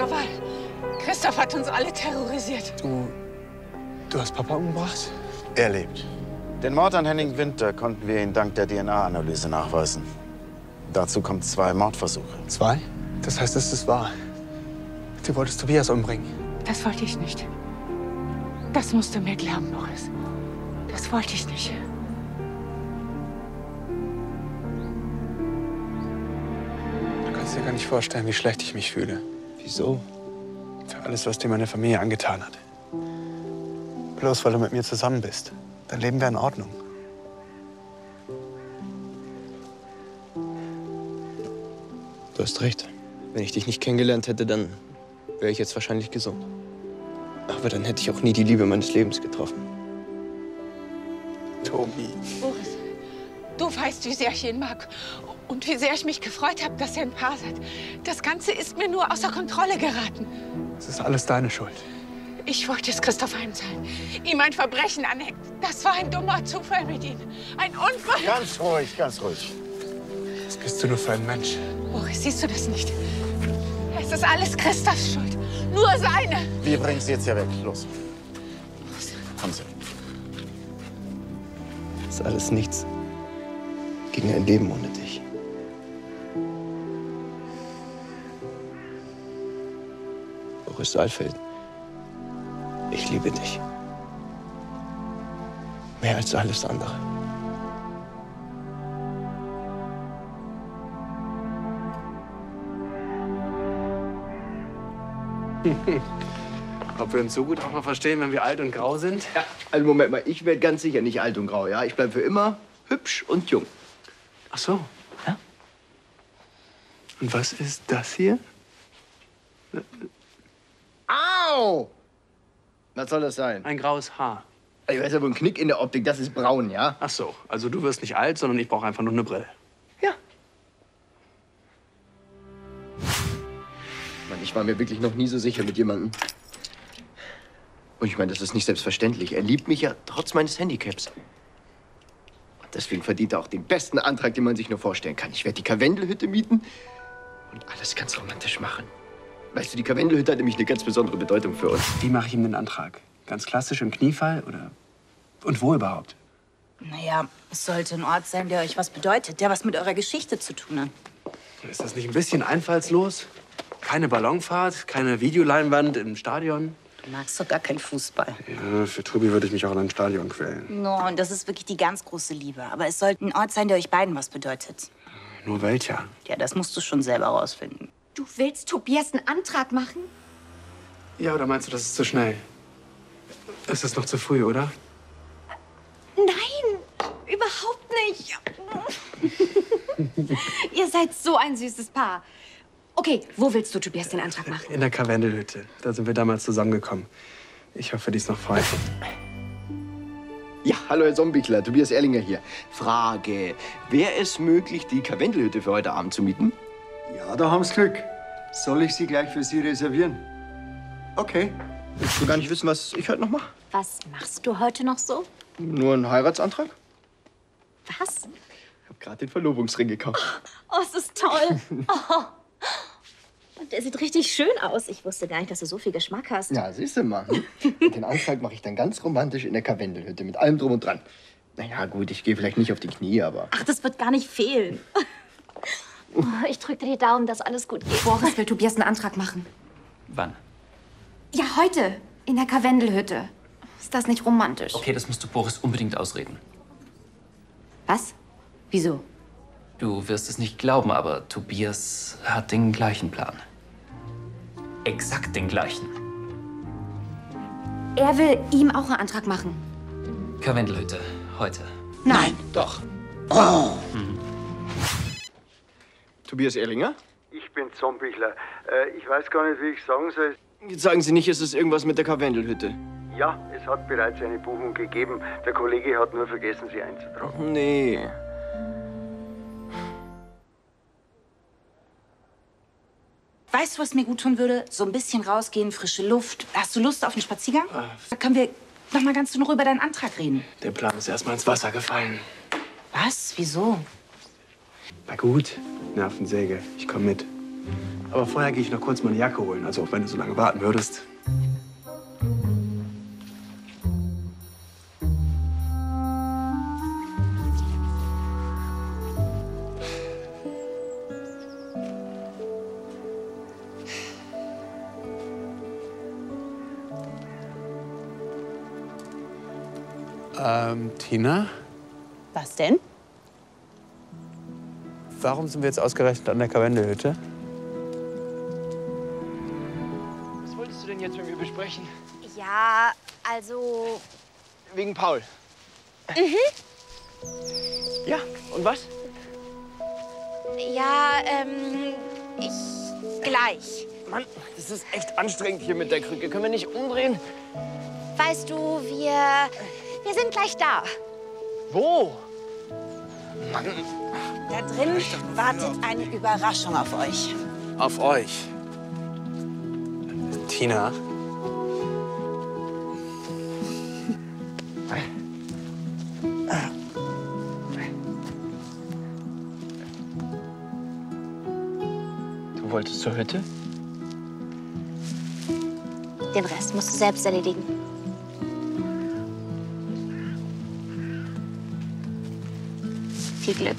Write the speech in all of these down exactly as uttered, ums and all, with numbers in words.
katastrophal. Christoph hat uns alle terrorisiert. Du, du hast Papa umgebracht? Er lebt. Den Mord an Henning Winter konnten wir ihn dank der D N A-Analyse nachweisen. Dazu kommen zwei Mordversuche. Zwei? Das heißt, es ist wahr. Du wolltest Tobias umbringen. Das wollte ich nicht. Das musst du mir glauben, Boris. Das wollte ich nicht. Du kannst dir gar nicht vorstellen, wie schlecht ich mich fühle. Wieso? Für alles, was dir meine Familie angetan hat. Bloß weil du mit mir zusammen bist. Dann leben wir in Ordnung. Du hast recht. Wenn ich dich nicht kennengelernt hätte, dann wäre ich jetzt wahrscheinlich gesund. Aber dann hätte ich auch nie die Liebe meines Lebens getroffen. Tobi. Boris, du weißt, wie sehr ich ihn mag. Und wie sehr ich mich gefreut habe, dass ihr ein Paar seid. Das Ganze ist mir nur außer Kontrolle geraten. Das ist alles deine Schuld. Ich wollte es Christoph heimzahlen. Ihm ein Verbrechen anhängt. Das war ein dummer Zufall mit ihm. Ein Unfall. Ganz ruhig, ganz ruhig. Was bist du nur für ein Mensch? Boris, siehst du das nicht? Es ist alles Christophs Schuld. Nur seine. Wir bringen sie jetzt hier weg. Los. Boris. Kommen Sie. Das ist alles nichts gegen ein Leben ohne dich. Boris Altfeld. Ich liebe dich. Mehr als alles andere. Ob wir uns so gut auch noch verstehen, wenn wir alt und grau sind? Ja, also Moment mal, ich werde ganz sicher nicht alt und grau, ja? Ich bleibe für immer hübsch und jung. Ach so. Ja. Und was ist das hier? Au! Was soll das sein? Ein graues Haar. Ich weiß ja wohl, ein Knick in der Optik, das ist braun, ja? Ach so, also du wirst nicht alt, sondern ich brauche einfach nur eine Brille. Ja. Mann, ich war mir wirklich noch nie so sicher mit jemandem. Und ich meine, das ist nicht selbstverständlich. Er liebt mich ja trotz meines Handicaps. Und deswegen verdient er auch den besten Antrag, den man sich nur vorstellen kann. Ich werde die Karwendelhütte mieten und alles ganz romantisch machen. Weißt du, die Karwendelhütte hat nämlich eine ganz besondere Bedeutung für uns. Wie mache ich ihm den Antrag? Ganz klassisch im Kniefall oder und wo überhaupt? Naja, es sollte ein Ort sein, der euch was bedeutet, der was mit eurer Geschichte zu tun hat. Ist das nicht ein bisschen einfallslos? Keine Ballonfahrt, keine Videoleinwand im Stadion? Du magst doch gar keinen Fußball. Ja, für Tobi würde ich mich auch in ein Stadion quälen. No, und das ist wirklich die ganz große Liebe. Aber es sollte ein Ort sein, der euch beiden was bedeutet. Nur welcher? Ja, das musst du schon selber rausfinden. Du willst Tobias einen Antrag machen? Ja, oder meinst du, das ist zu schnell? Es ist noch zu früh, oder? Nein, überhaupt nicht. Ihr seid so ein süßes Paar. Okay, wo willst du Tobias den Antrag machen? In der Karwendelhütte. Da sind wir damals zusammengekommen. Ich hoffe, die ist noch frei. Ja, hallo Herr Sonnenbichler, Tobias Erlinger hier. Frage, wäre es möglich, die Karwendelhütte für heute Abend zu mieten? Ja, da haben's Glück. Soll ich sie gleich für Sie reservieren? Okay. Willst du gar nicht wissen, was ich heute noch mache? Was machst du heute noch so? Nur einen Heiratsantrag. Was? Ich hab gerade den Verlobungsring gekauft. Oh, oh, es ist toll. Oh. Und der sieht richtig schön aus. Ich wusste gar nicht, dass du so viel Geschmack hast. Ja, siehst du mal. Den Antrag mache ich dann ganz romantisch in der Karwendelhütte mit allem drum und dran. Na ja, gut, ich gehe vielleicht nicht auf die Knie, aber... Ach, das wird gar nicht fehlen. Oh, ich drücke dir die Daumen, dass alles gut geht. Boris will Tobias einen Antrag machen. Wann? Ja, heute. In der Karwendelhütte. Ist das nicht romantisch? Okay, das musst du Boris unbedingt ausreden. Was? Wieso? Du wirst es nicht glauben, aber Tobias hat den gleichen Plan. Exakt den gleichen. Er will ihm auch einen Antrag machen. Karwendelhütte. Heute. Nein. Nein. Doch. Oh. Hm. Tobias Erlinger? Ich bin Zombichler. Äh, ich weiß gar nicht, wie ich sagen soll. Jetzt sagen Sie nicht, es ist irgendwas mit der Karwendelhütte. Ja, es hat bereits eine Buchung gegeben. Der Kollege hat nur vergessen, sie einzutragen. Nee. Weißt du, was mir gut tun würde? So ein bisschen rausgehen, frische Luft. Hast du Lust auf einen Spaziergang? Ah. Da können wir noch mal ganz in Ruhe über deinen Antrag reden. Der Plan ist erstmal ins Wasser gefallen. Was? Wieso? Na gut. Nervensäge. Ich komme mit. Aber vorher gehe ich noch kurz meine Jacke holen. Also auch wenn du so lange warten würdest. Ähm, Tina? Was denn? Warum sind wir jetzt ausgerechnet an der Karwendelhütte? Was wolltest du denn jetzt mit mir besprechen? Ja, also... Wegen Paul. Mhm. Ja, und was? Ja, ähm, ich gleich. Mann, das ist echt anstrengend hier mit der Krücke. Können wir nicht umdrehen? Weißt du, wir... Wir sind gleich da. Wo? Mann. Da drin wartet eine Überraschung auf euch. Auf euch? Tina? Du wolltest zur Hütte? Den Rest musst du selbst erledigen. Viel Glück.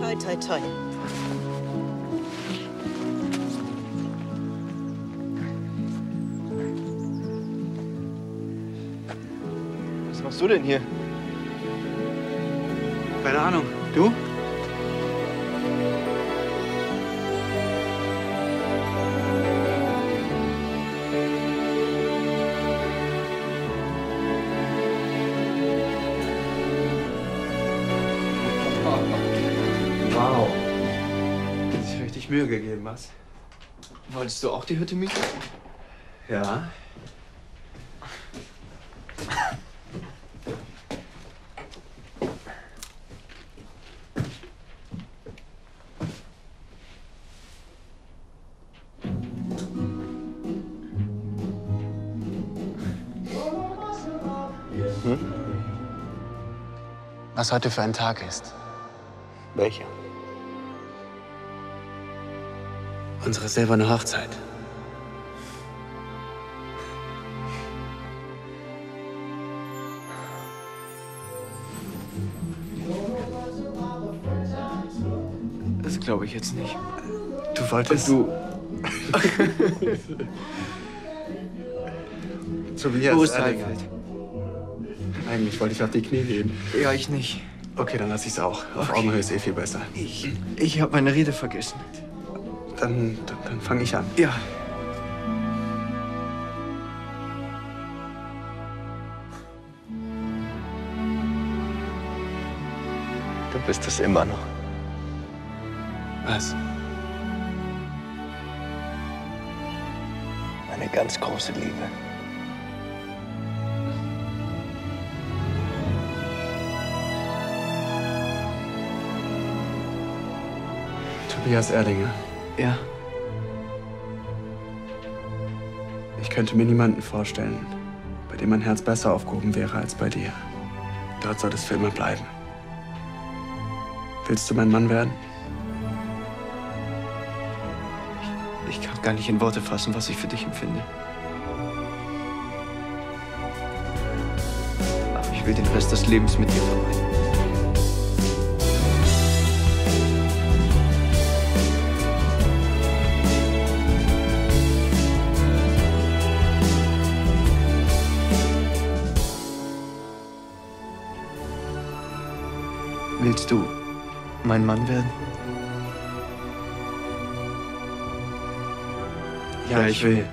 Toi, toi, toi. Was machst du denn hier? Keine Ahnung. Du? Mühe gegeben hast. Wolltest du auch die Hütte mieten? Ja. Hm? Was heute für ein Tag ist. Welcher? Unsere silberne Hochzeit. Das glaube ich jetzt nicht. Du wolltest... Und du... Tobias Erlinger. Eigentlich wollte ich auf die Knie gehen. Ja, ich nicht. Okay, dann lass ich's auch. Auf okay. Augenhöhe ist eh viel besser. Ich, ich habe meine Rede vergessen. Dann, dann, dann fange ich an. Ja. Du bist es immer noch. Was? Eine ganz große Liebe. Tobias Erlinger. Ja. Ich könnte mir niemanden vorstellen, bei dem mein Herz besser aufgehoben wäre als bei dir. Dort soll es für immer bleiben. Willst du mein Mann werden? Ich, ich kann gar nicht in Worte fassen, was ich für dich empfinde. Aber ich will den Rest des Lebens mit dir verbringen. Willst du mein Mann werden? Ja, ich will.